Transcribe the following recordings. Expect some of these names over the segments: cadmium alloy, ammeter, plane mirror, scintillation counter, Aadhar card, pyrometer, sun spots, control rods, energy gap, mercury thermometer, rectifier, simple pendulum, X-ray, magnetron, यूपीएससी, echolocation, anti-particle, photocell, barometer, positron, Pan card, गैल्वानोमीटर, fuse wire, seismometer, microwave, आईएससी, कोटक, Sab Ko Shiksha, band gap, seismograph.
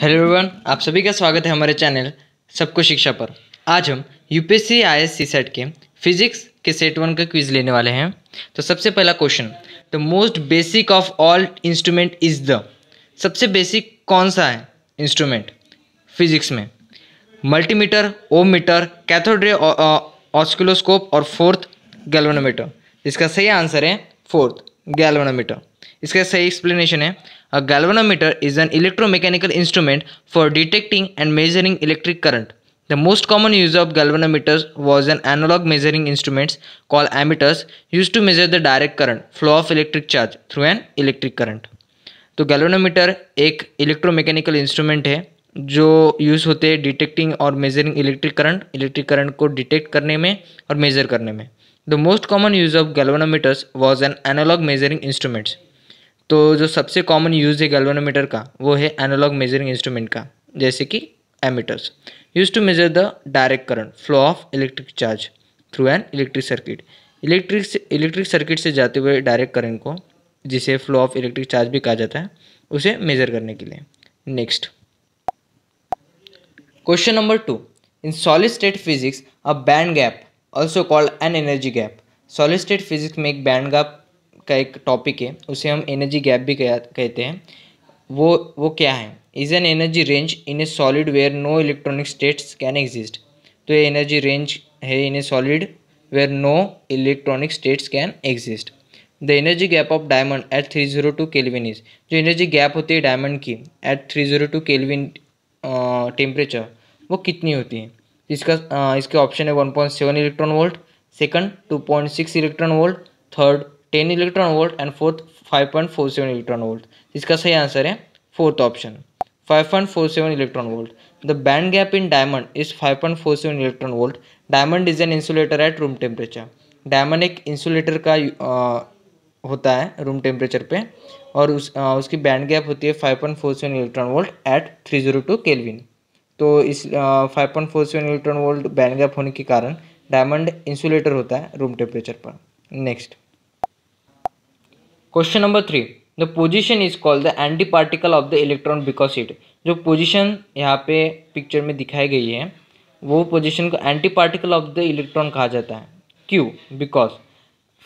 Hello everyone, आप सभी का स्वागत है हमारे चैनल सबको शिक्षा पर। आज हम यूपीएससी आईएससी सेट के फिजिक्स के सेट 1 का क्विज लेने वाले हैं। तो सबसे पहला question, the most basic of all instrument is the, सबसे बेसिक कौन सा है इंस्ट्रूमेंट फिजिक्स में? मल्टीमीटर, ओम मीटर, कैथोड रे ऑस्किलोस्कोप और फोर्थ गैल्वानोमीटर। इसका सही आंसर है फोर्थ गैल्वानोमीटर। इसका सही एक्सप्लेनेशन है, a गैल्वानोमीटर is an electromechanical instrument for detecting and measuring electric current. The most common use of galvanometers was an analogue measuring instruments called ammeters, use to measure the direct current flow of electric charge through an electric current. तो गैल्वानोमीटर एक electromechanical instrument है जो use होते हैं detecting और measuring electric current को detect करने में और मेजर करने में। The most common use of galvanometers was an analogue measuring instruments. तो जो सबसे कॉमन यूज़ है गैल्वानोमीटर का वो है एनालॉग मेजरिंग इंस्ट्रूमेंट का, जैसे कि ammeters, use to measure the direct current flow of electric charge through an electric circuit. Electric circuit से जाते हुए डायरेक्ट करंट को, जिसे फ्लो ऑफ इलेक्ट्रिक चार्ज भी कहा जाता है, उसे मेजर करने के लिए। Next question number 2, in solid state physics a band gap also called an energy gap. Solid state physics में एक बैंड गैप का एक टॉपिक है, उसे हम एनर्जी गैप भी कहते हैं। वो क्या है? Is an energy range in a solid where no electronic states can exist. तो ये एनर्जी रेंज है in a solid where no electronic states can exist. The energy gap of diamond at 302 kelvin is, जो energy gap होती है diamond की eight 302 kelvin temperature, वो कितनी होती है? इसके ऑप्शन है 1.7 electron volt, second 2.6 electron volt, third 10 electron volt and fourth 5.47 electron volt. इसका सही आंसर है fourth option 5.47 electron volt. The band gap in diamond is 5.47 electron volt. Diamond is an insulator at room temperature. Diamond एक insulator का होता है room temperature पे, और उसकी बैंड गैप होती है 5.47 इलेक्ट्रॉन वोल्ट एट 302 केल्विन। तो इस 5.47 इलेक्ट्रॉन वोल्ट बैंड गैप होने के कारण डायमंड इंसुलेटर होता है रूम टेम्परेचर पर। Next question number 3, the positron is called the antiparticle of the electron because it. जो पोजिशन यहाँ पे पिक्चर में दिखाई गई है वो पोजिशन को antiparticle of the electron कहा जाता है। क्यों? Because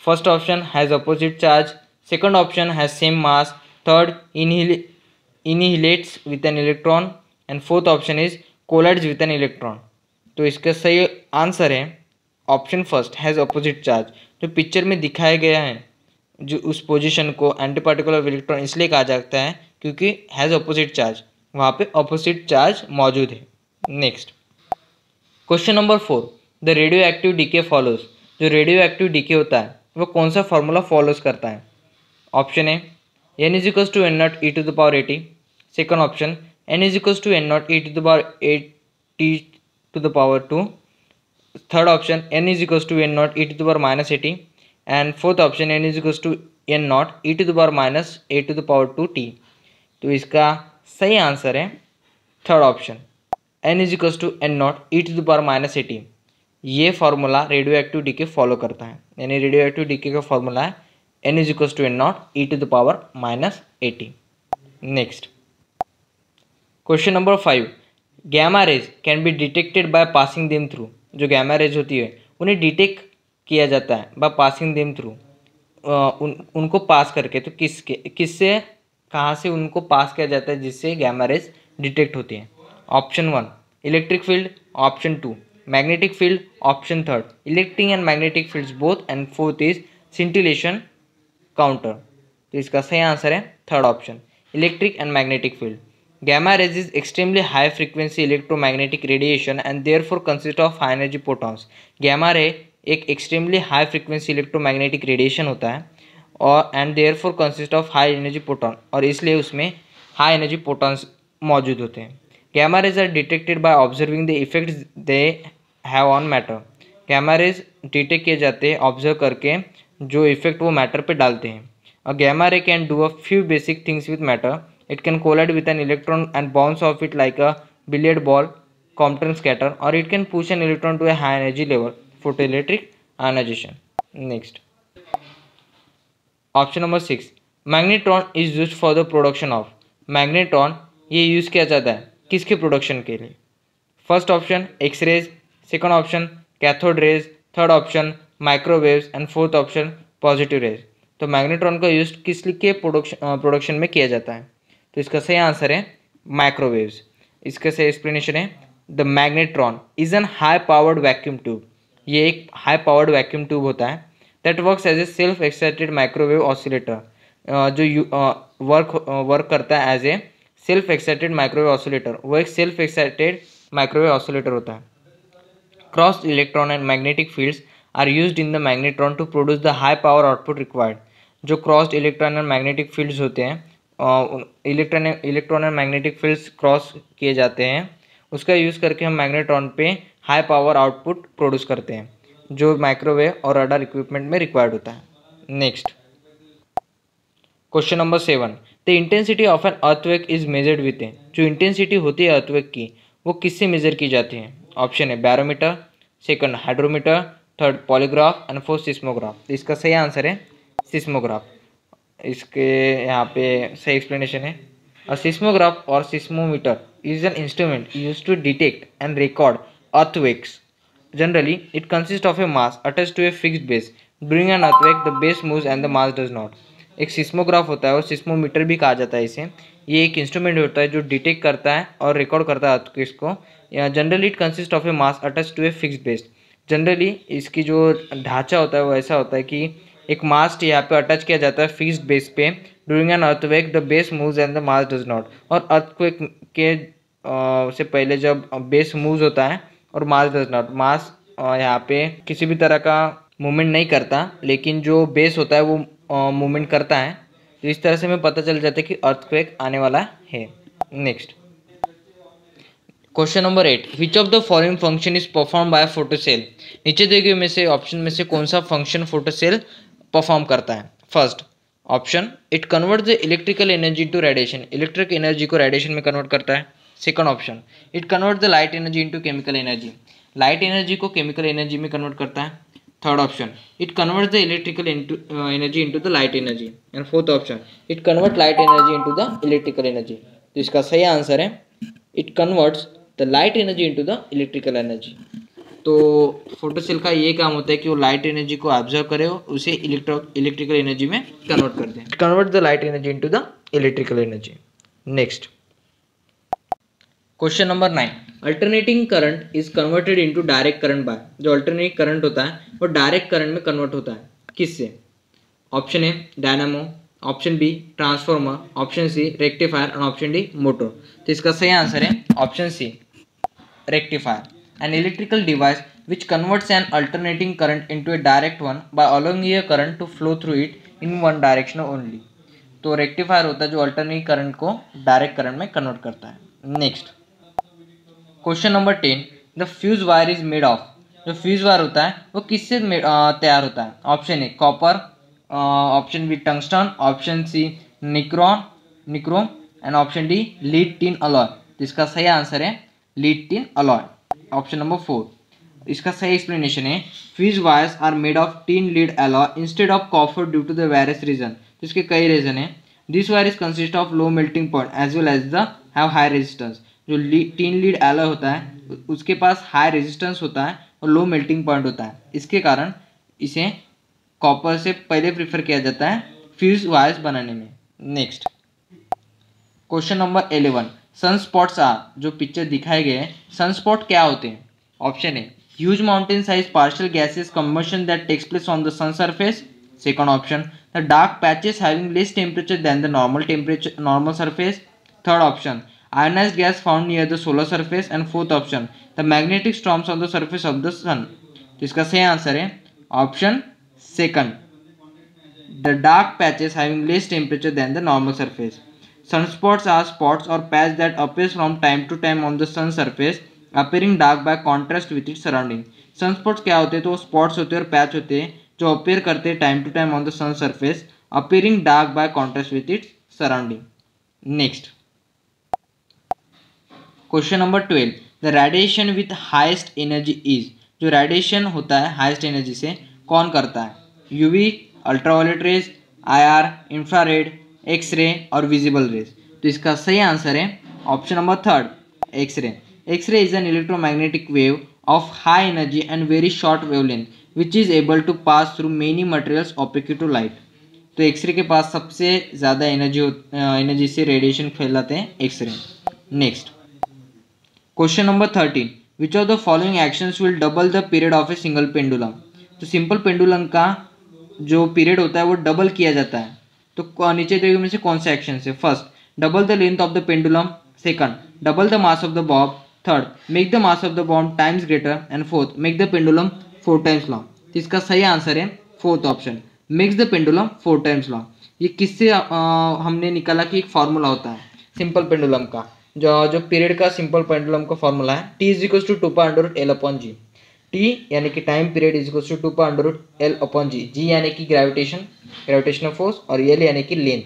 first option has opposite charge, second option has same mass, third annihilates with an electron and fourth option is collides with an electron. तो इसका सही आंसर है option first has opposite charge. जो picture में दिखाया गया है जो उस पोजीशन को एंटी पार्टिकल ऑफ इलेक्ट्रॉन इसलिए कहा जाता है क्योंकि हैज़ अपोजिट चार्ज, वहाँ पे अपोजिट चार्ज मौजूद है। Next question number 4, the radioactive decay follows. जो रेडियो एक्टिव डीके होता है वो कौन सा फॉर्मूला फॉलोज करता है? ऑप्शन है n=n0e⁻80, second option n=n0e⁻80⁸, third option n=n0e⁻−80 and fourth option n=n0e⁻−a⁸t। तो इसका सही आंसर है थर्ड ऑप्शन n=n0e⁻−80। ये formula radioactive decay follow करता है, यानी रेडियो एक्टिव डीके का फार्मूला है n=n0e⁻−80। Next question number 5, gamma rays can be detected by passing them through. जो गैमा रेज होती है उन्हें डिटेक्ट किया जाता है बाय पासिंग देम थ्रू, उनको पास करके। तो किससे कहाँ से उनको पास किया जाता है जिससे गैमा रेज डिटेक्ट होती है? Option 1 electric field, option 2 magnetic field, option 3 electric and magnetic fields both and fourth is scintillation counter. तो इसका सही आंसर है third option electric and magnetic field. Gamma rays is extremely high frequency electromagnetic radiation and therefore consist of high energy protons. Gamma ray एक extremely high frequency electromagnetic radiation होता है और and therefore consist of high energy proton, और इसलिए उसमें high energy protons मौजूद होते हैं। Gamma rays are detected by observing the effects they have on matter. Gamma rays detect किए जाते हैं ऑब्जर्व करके जो इफेक्ट वो मैटर पे डालते हैं। A gamma ray can do a few basic things with matter, it can collide with an electron and bounce off it like a billiard ball, Compton scatter, और it can push an electron to a high energy level, photo electric ionisation. Next option number 6, magnetron is use for the production of. Magnetron ये use किया जाता है किसके production के लिए? First option X-rays, second option cathode rays, third option microwaves and fourth option positive rays. तो magnetron का use किस के प्रोडक्शन में किया जाता है? तो इसका सही आंसर है माइक्रोवेव्स। इसका सही एक्सप्लेनेशन है the magnetron is an high powered vacuum tube. ये एक हाई पावर्ड वैक्यूम ट्यूब होता है that works as a self excited microwave oscillator. जो वर्क करता है as a self excited microwave oscillator, वो एक सेल्फ एक्साइटेड माइक्रोवेव ऑसिलेटर होता है। Cross electron and magnetic fields are used in the magnetron to produce the high power output required. जो crossed electron and magnetic fields होते हैं, electron and magnetic fields cross किए जाते हैं, उसका use करके हम मैग्नेट्रॉन पे हाई पावर आउटपुट प्रोड्यूस करते हैं जो माइक्रोवेव और रडार इक्विपमेंट में रिक्वायर्ड होता है। Next question number 7, the intensity of an earthquake is measured with a. जो इंटेंसिटी होती है अर्थवेक की वो किससे मेजर की जाती है? ऑप्शन है barometer, second hydrometer, third polygraph and fourth seismograph. इसका सही आंसर है सिस्मोग्राफ। इसके यहाँ पे सही एक्सप्लेनेशन है अ सिस्मोग्राफ और seismometer is an instrument use to detect and record earthquakes. Generally it consist of a mass attach to a fixed base. During an earthquake the base moves and the mass does not. एक seismograph होता है और seismometer भी कहा जाता है इसे। ये एक इंस्ट्रूमेंट होता है जो डिटेक्ट करता है और रिकॉर्ड करता है अर्थक्वेक्स को। Generally it consist of a mass attach to a fixed base. Generally इसकी जो ढांचा होता है वो ऐसा होता है कि एक मास यहाँ पे अटैच किया जाता है फिक्स्ड बेस पे। During an earthquake the base moves and the mass does not. और अर्थक्वेक के से पहले जब बेस मूव्स होता है और मास डज नॉट, मास यहाँ पे किसी भी तरह का मूवमेंट नहीं करता लेकिन जो बेस होता है वो मूवमेंट करता है। तो इस तरह से हमें पता चल जाता है कि अर्थक्वेक आने वाला है। Next question number 8, which of the following function is perform by photocell. नीचे दिए गए में से ऑप्शन में से कौन सा फंक्शन फोटोसेल परफॉर्म करता है? First option it convert the electrical energy to radiation. Electric energy को रेडिएशन में कन्वर्ट करता है। Second option it convert the light energy into chemical energy. Light energy को केमिकल एनर्जी में कन्वर्ट करता है। Third option it convert the electrical energy into the light energy and fourth option it convert light energy into the electrical energy. तो इसका सही answer है it converts the light energy into the electrical energy. तो photocell का ये काम होता है कि वो लाइट एनर्जी को ऑब्जर्व करे और उसे इलेक्ट्रिकल एनर्जी में कन्वर्ट कर दे। Convert the light energy into the electrical energy. Next question number 9, alternating current is converted into direct current by. जो अल्टरनेटिंग करंट होता है वो डायरेक्ट करंट में कन्वर्ट होता है किससे? Option A dynamo, option B transformer, option C rectifier and option D motor. तो इसका सही आंसर है option C rectifier. An electrical device which converts an alternating current into a direct one by allowing a current to flow through it in one direction only. तो rectifier होता है जो alternating current को direct current में convert करता है। Next question number 10, the fuse wire is made of. जो fuse wire होता है वो किससे तैयार होता है? Option A copper, option B tungsten, option C nichrome and option D lead tin alloy. इसका सही आंसर है लीड-टिन अलॉय, ऑप्शन नंबर 4। इसका सही एक्सप्लेनेशन है fuse wires are made of tin lead alloy instead of copper due to the various reason. तो इसके कई reason है। This wire is consist of low melting point as well as the have high resistance. जो tin lead alloy होता है उसके पास high resistance होता है और लो मेल्टिंग पॉइंट होता है। इसके कारण इसे कॉपर से पहले प्रेफर किया जाता है फ्यूज वायर्स बनाने में। Next question number 11, sun spots are. जो पिक्चर दिखाए गए हैं सन स्पॉट क्या होते हैं? Option A huge mountain size partial gases combustion that takes place on the sun surface. Second option the dark patches having less temperature than the normal surface. Third option ionized gas found near the solar surface and fourth option the magnetic storms on the surface of the sun। तो इसका सही answer है option second the dark patches having less temperature than the normal surface। Sunspots are spots or patches that appears from time to time on the sun surface appearing dark by contrast with its surrounding। Sunspots क्या होते हैं? तो spots होते हैं और patch होते हैं जो अपीयर करते हैं time to time on the sun surface appearing dark by contrast with its surrounding. Next question number 12, the radiation with highest energy is. जो रेडिएशन होता है हाइस्ट एनर्जी से कौन करता है? UV, ultraviolet rays, IR, infrared, X ray और visible rays. तो इसका सही आंसर है Option number 3, X-ray. X-ray is an electromagnetic wave of high energy and very short wavelength which is able to pass through many materials opaque to light. तो X ray के पास सबसे ज़्यादा एनर्जी से रेडिएशन फैलाते हैं X ray. Next question number 13, which of the following actions will double the period of a single pendulum. तो simple pendulum का जो पीरियड होता है वो डबल किया जाता है. तो नीचे देखो में से कौन से एक्शन है. First, double the length of the pendulum. Second, double the mass of the bob. Third, make the mass of the bob times greater. And fourth, make the pendulum 4 times long. तो इसका सही answer है fourth option, makes the pendulum 4 times long. ये किससे हमने निकाला कि एक फार्मूला होता है सिंपल पेंडुलम का, जो पीरियड का सिंपल पेंडुलम का फार्मूला है T is equals to 2π√L/g. T यानी कि time period is equals to 2π√L/g. G यानी कि ग्रेविटेशनल फोर्स और एल यानी कि लेंथ.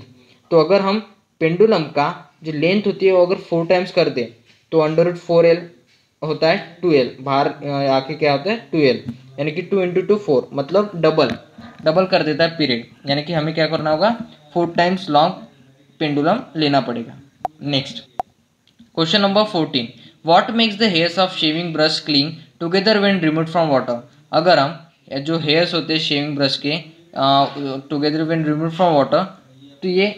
तो अगर हम पेंडुलम का जो लेंथ होती है वो अगर 4 टाइम्स कर दें तो √4L होता है 2L. बाहर आके क्या होता है 2L, यानी कि 2 × 2 4, मतलब डबल कर देता है पीरियड. यानी कि हमें क्या करना होगा, 4 टाइम्स लॉन्ग पेंडुलम लेना पड़ेगा. Next question number 14, what makes the hairs of shaving brush cling together when removed from water. अगर हम जो हेयर्स होते हैं शेविंग ब्रश के together when removed from water, तो ये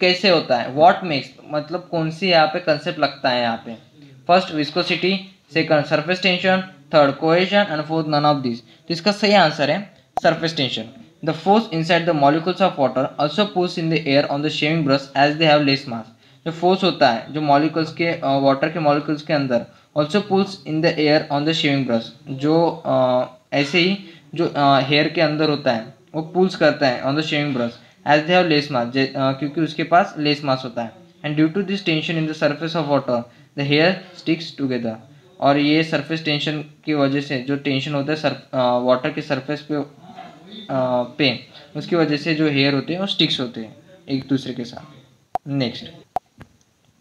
कैसे होता है. व्हाट मेक्स मतलब कौन सी यहाँ पे कंसेप्ट लगता है यहाँ पे. First viscosity, second surface tension, third cohesion and fourth none of this. तो इसका सही आंसर है surface tension. The force inside the molecules of water also pushes in the air on the shaving brush as they have less mass. जो force होता है जो molecules के water के molecules के अंदर also pulls in the air on the shaving brush, जो ऐसे ही जो hair के अंदर होता है वो pulls करता है on the shaving brush as they have less mass, क्योंकि उसके पास less mass होता है. And due to this tension in the surface of water, the hair sticks together. और ये surface tension की वजह से जो tension होता है वाटर के surface पे उसकी वजह से जो हेयर होते हैं वो स्टिक्स होते हैं एक दूसरे के साथ. Next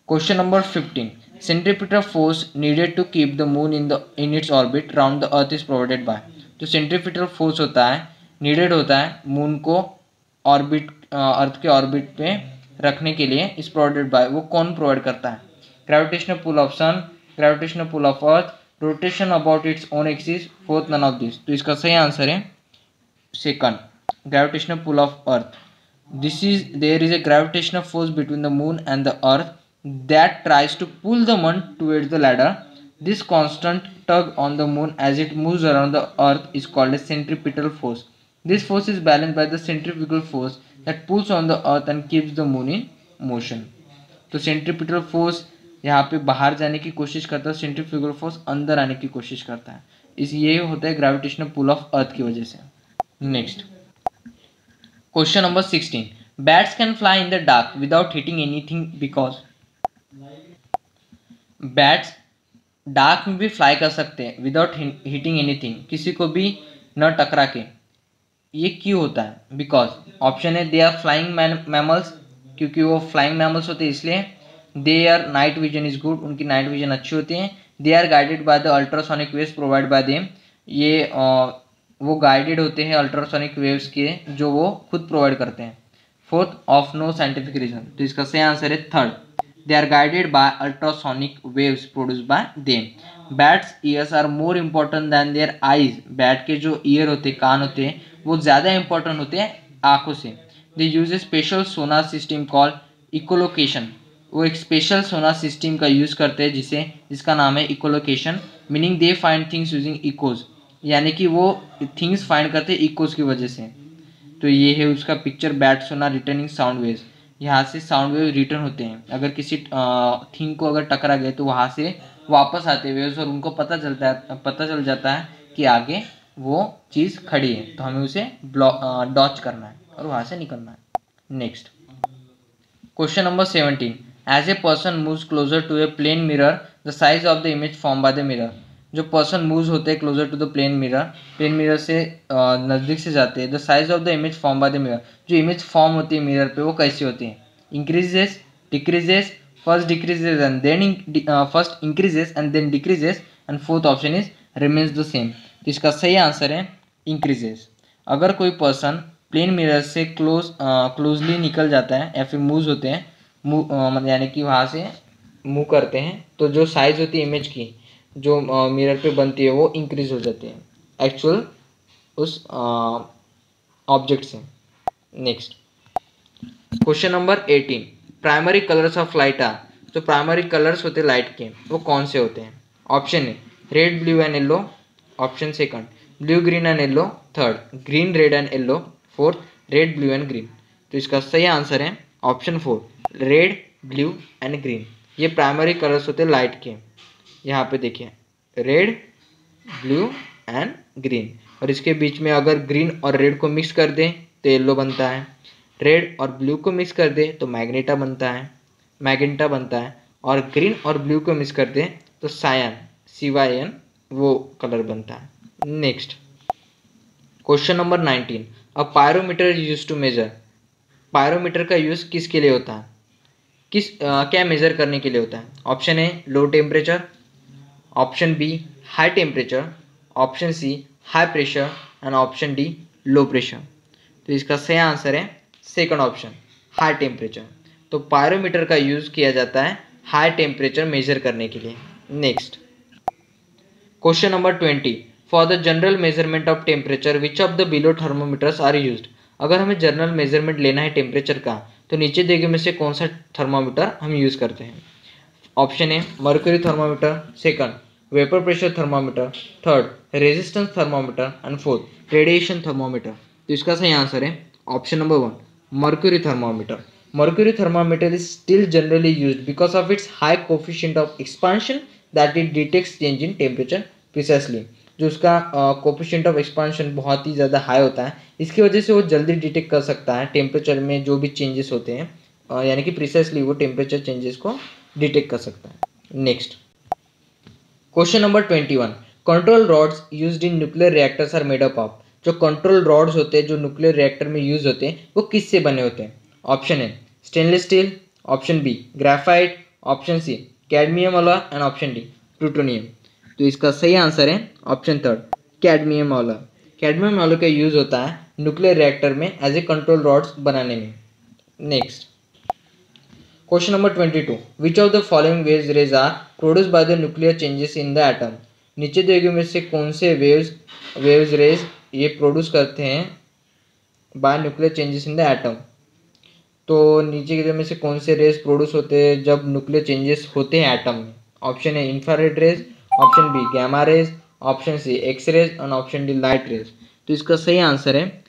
question number 15, centripetal force needed to keep the moon in its orbit round the earth is provided by. तो सेंट्रीपिटल फोर्स होता है नीडेड होता है मून को ऑर्बिट अर्थ के ऑर्बिट पे रखने के लिए इज प्रोवाइडेड बाय. वो कौन प्रोवाइड करता है. Gravitational pull of sun, gravitational pull of earth, rotation about its own axis, fourth none of this. तो इसका सही आंसर है second, gravitational pull of earth. This is there is a gravitational force between the moon and the earth that tries to pull the moon towards the ladder. This constant tug on the moon as it moves around the earth is called a centripetal force. This force is balanced by the centrifugal force that pulls on the earth and keeps the moon in motion. तो centripetal force यहाँ पे बाहर जाने की कोशिश करता है, centrifugal force अंदर आने की कोशिश करता है. इस ये होता है ग्रेविटेशनल पुल ऑफ अर्थ की वजह से. Next question number 16, bats can fly in the dark without hitting anything because. bats dark में भी फ्लाई कर सकते हैं विदाउट हिटिंग एनीथिंग, किसी को भी न टकरा के. ये क्यों होता है. बिकॉज ऑप्शन है दे आर फ्लाइंग मैमल्स, क्योंकि वो फ्लाइंग मैमल्स होते हैं इसलिए. They are night vision is good, उनकी नाइट विजन अच्छी होती है. They are guided by the ultrasonic waves provide by them. ये वो गाइडेड होते हैं अल्ट्रासोनिक वेव्स के जो वो खुद प्रोवाइड करते हैं. Fourth of no scientific reason. तो इसका सही आंसर है third, they are guided by ultrasonic waves produce by them. Bats ears are more important than their eyes. Bat के जो ईयर होते हैं कान होते हैं वो ज़्यादा इम्पॉर्टेंट होते हैं आँखों से. They use a special sonar system call echolocation. वो एक स्पेशल सोनार सिस्टम का यूज़ करते हैं जिसका नाम है echolocation. Meaning they find things using echoes, यानी कि वो थिंग्स फाइंड करते हैं इकोज की वजह से. तो ये है उसका picture. Bat sonar returning sound waves, यहाँ से साउंड वेव रिटर्न होते हैं. अगर किसी थिंग को अगर टकरा गए तो वहाँ से वापस आते वेव्स और उनको पता चल जाता है कि आगे वो चीज़ खड़ी है, तो हमें उसे डॉच करना है और वहाँ से निकलना है. Next question number 17, as a person moves closer to a plane mirror the size of the image form by the mirror. जो पर्सन मूव्स होते हैं closer to the plane mirror से नज़दीक से जाते हैं. The size of the image form by the mirror. जो image form होती है मिरर पे वो कैसी होती है. Increases, decreases, first decreases and then first increases and then decreases and fourth option is remains the same. तो इसका सही आंसर है इंक्रीजेस. अगर कोई पर्सन प्लेन मिरर से क्लोजली निकल जाता है या फिर मूव्स होते हैं, यानी कि वहाँ से मूव करते हैं तो जो साइज होती है इमेज की जो मिरर पे बनती है वो इंक्रीज हो जाती है एक्चुअल उस ऑब्जेक्ट से। Next question number 18, primary colours of light are. तो प्राइमरी कलर्स होते लाइट के वो कौन से होते हैं? Option A red blue and yellow, option second blue green and yellow, third green red and yellow, fourth red blue and green. तो इसका सही आंसर है option 4 red blue and green. ये प्राइमरी कलर्स होते लाइट के। यहाँ पे देखिए रेड ब्लू एंड ग्रीन और इसके बीच में अगर ग्रीन और रेड को मिक्स कर दें तो येलो बनता है, रेड और ब्लू को मिक्स कर दें तो मैग्नेटा बनता है और ग्रीन और ब्लू को मिक्स कर दें तो सायन CYN वो कलर बनता है। Next question number 19, a pyrometer use to measure. Pyrometer का यूज़ किसके लिए होता है? क्या मेजर करने के लिए होता है? Option A low temperature, option B high temperature, option C high pressure and option D low pressure. तो इसका सही आंसर है सेकंड ऑप्शन हाई टेम्परेचर। तो पायरोमीटर का यूज़ किया जाता है हाई टेम्परेचर मेजर करने के लिए। Next question number 20, for the general measurement of temperature which of the below thermometers are used. अगर हमें जनरल मेजरमेंट लेना है टेम्परेचर का तो नीचे दिए गए में से कौन सा थर्मामीटर हम यूज़ करते हैं? Option A mercury thermometer, second vapour pressure thermometer, third resistance thermometer and fourth radiation thermometer. तो इसका सही आंसर है option number 1 mercury thermometer. Mercury thermometer is still generally used because of its high coefficient of expansion that it detects change in temperature precisely. जो उसका coefficient of expansion बहुत ही ज़्यादा high होता है, इसकी वजह से वो जल्दी डिटेक्ट कर सकता है टेम्परेचर में जो भी चेंजेस होते हैं, यानी कि प्रिसाइसली वो टेम्परेचर चेंजेस को डिटेक्ट कर सकता है। Next question number 21, control rods used in nuclear reactors are made up of. जो कंट्रोल रॉड्स होते हैं जो न्यूक्लियर रिएक्टर में यूज होते हैं वो किससे बने होते हैं? Option A stainless steel, option B graphite, option C cadmium alloy and option D plutonium. तो इसका सही आंसर है option third cadmium alloy. Cadmium alloy का यूज़ होता है न्यूक्लियर रिएक्टर में एज ए कंट्रोल रॉड्स बनाने में। Next question number 22, which of the following waves rays are produce by the nuclear changes in the atom. नीचे दिए गए में से कौन से वेव्स रेज ये प्रोड्यूस करते हैं by nuclear changes in the atom. तो नीचे के में से कौन से रेज प्रोड्यूस होते हैं जब न्यूक्लियर चेंजेस होते हैं एटम में? Option A infrared rays, option B gamma rays, option C X rays और ऑप्शन डी लाइट रेज। तो इसका सही आंसर है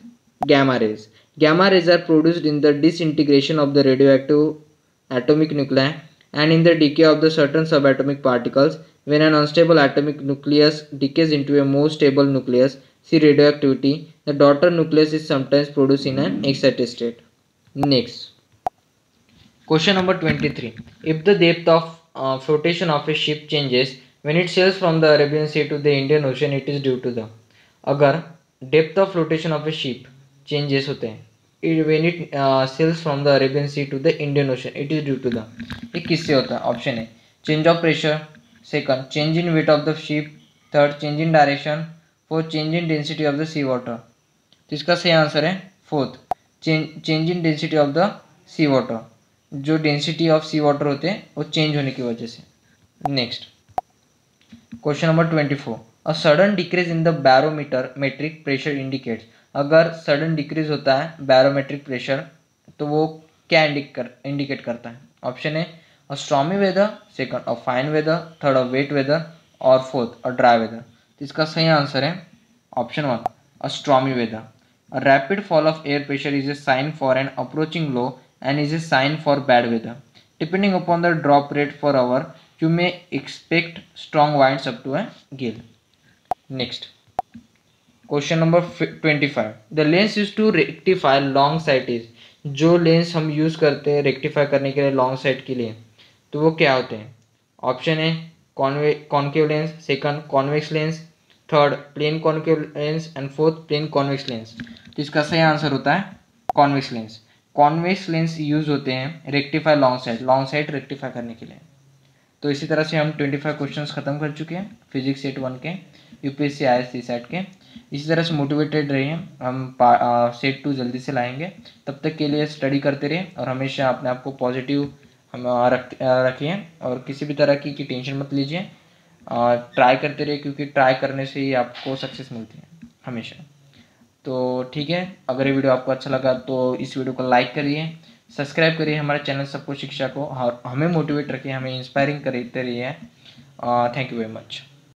gamma rays. Gamma rays are produced in the disintegration of the radioactive atomic nuclei and in the decay of the certain sub atomic particles when an unstable atomic nucleus decays into a more stable nucleus see radioactivity the daughter nucleus is sometimes produce in an excited state. Next question number 23, if the depth of flotation of a ship changes when it sails from the Arabian sea to the Indian ocean it is due to the. अगर depth of flotation of a ship changes होते हैं when it sails from the Arabian sea to the Indian ocean it is due to the, ये किससे होता है? Option A change of pressure, second change in weight of the ship, third change in direction, fourth change in density of the sea water. तो इसका सही answer है fourth change in density of the sea water. जो density of sea water होते हैं वो change होने की वजह से। Next question number 24, a sudden decrease in the barometer metric pressure indicates. अगर सडन डिक्रीज होता है बैरोमेट्रिक प्रेशर तो वो क्या इंडिकेट करता है? Option A a stormy weather, second a fine weather, third a wet weather और फोर्थ अ ड्राई वेदर। तो इसका सही आंसर है option 1 a stormy weather. A rapid fall of air pressure is a sign for an approaching low and is a sign for bad weather. Depending upon the drop rate for hour, you may expect strong winds up to a gale. Next, question number 25. The lens used to rectify long sight is. जो lens हम use करते हैं rectify करने के लिए long site के लिए तो वो क्या होते हैं? ऑप्शन है concave lens, second convex lens, third plane concave lens and fourth plane convex lens. तो इसका सही आंसर होता है convex lens. Convex lens use होते हैं रेक्टिफाई लॉन्ग साइड रेक्टिफाई करने के लिए। तो इसी तरह से हम 25 क्वेश्चंस खत्म कर चुके हैं फिजिक्स सेट 1 के, यूपीएससी आईएससी सेट के। इसी तरह से मोटिवेटेड रहिए, हम सेट 2 जल्दी से लाएंगे। तब तक के लिए स्टडी करते रहिए और हमेशा अपने आप को पॉजिटिव हम रखिए और किसी भी तरह की टेंशन मत लीजिए, ट्राई करते रहिए क्योंकि ट्राई करने से ही आपको सक्सेस मिलती है हमेशा। तो ठीक है, अगर ये वीडियो आपको अच्छा लगा तो इस वीडियो को लाइक करिए, सब्सक्राइब करिए हमारे चैनल सबको शिक्षा को, और हमें मोटिवेट रखिए, हमें इंस्पायरिंग करते रहिए। Thank you very much.